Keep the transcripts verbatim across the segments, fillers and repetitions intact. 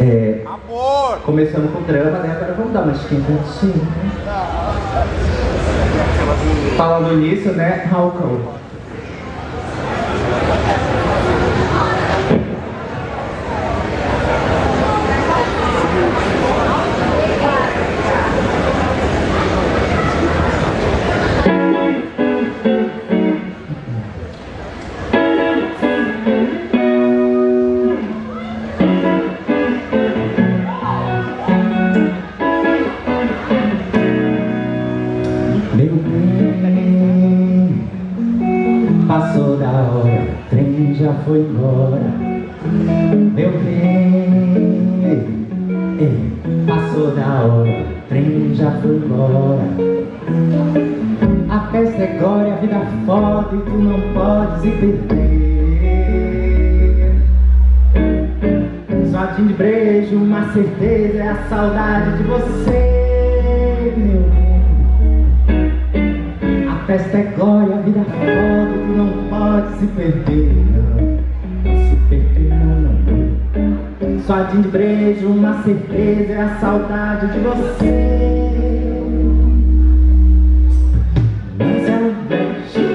É, amor! Começamos com trama, né? Agora vamos dar uma esquentadinha. Falando nisso, né? Raulcão. foi embora. Meu bem, passou da hora, o trem já foi embora. A festa é glória, a vida é foda e tu não podes se perder. Só de embrejo, uma certeza é a saudade de você, meu bem. A festa é glória, a vida é foda e tu não podes se perder. Não, se perder não, não. Só de embrejo, uma certeza é a saudade de você. Mas é um beijo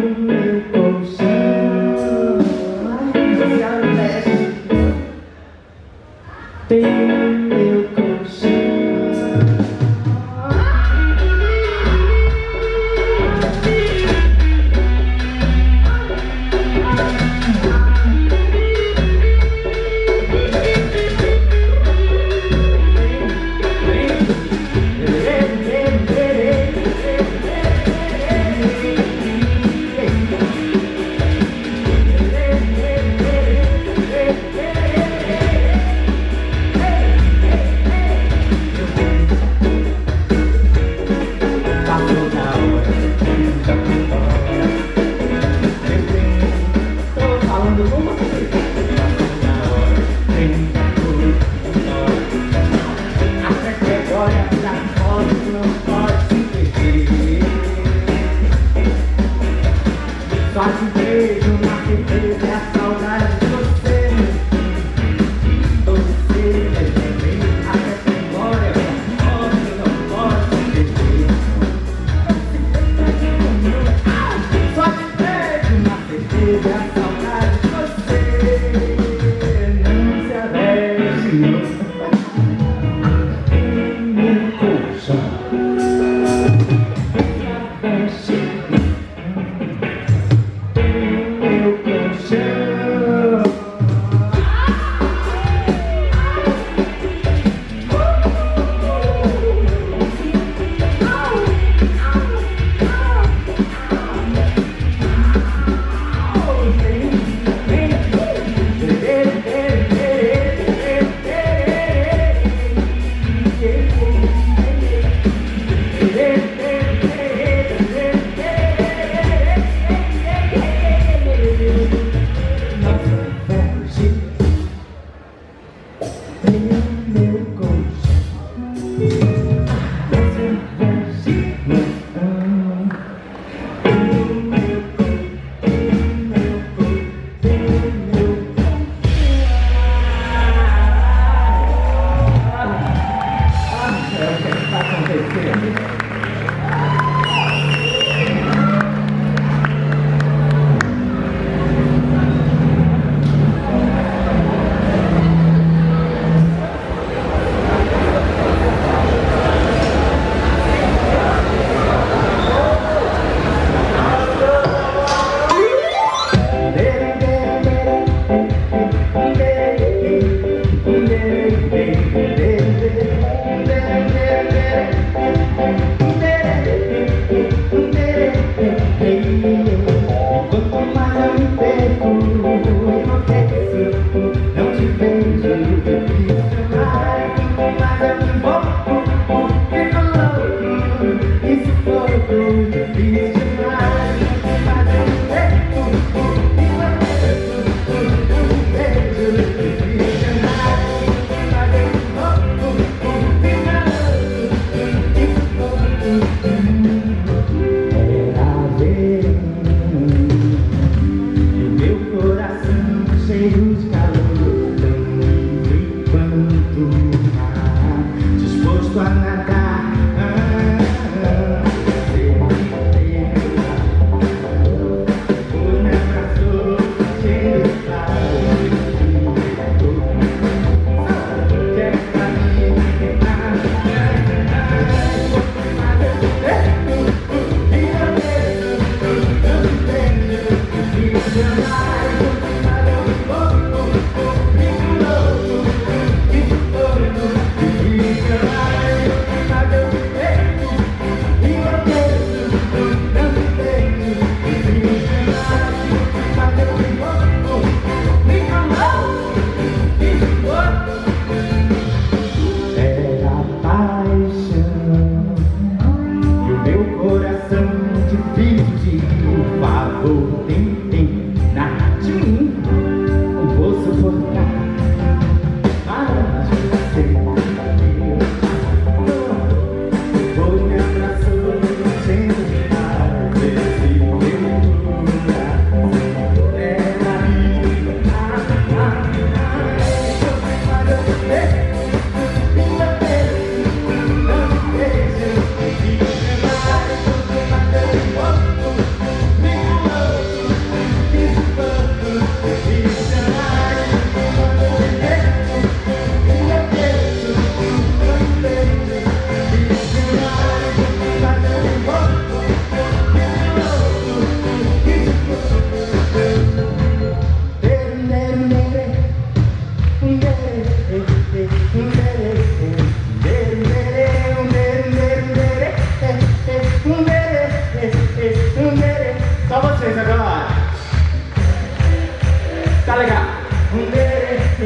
no meu colchão. Mas é um beijo tem no meu colchão. Hey!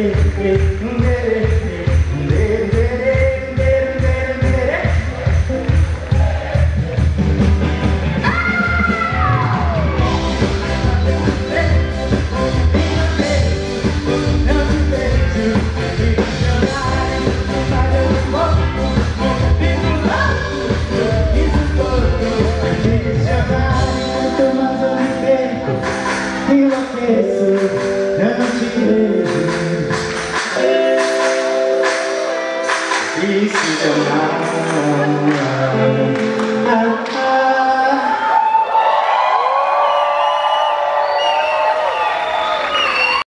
Peace to the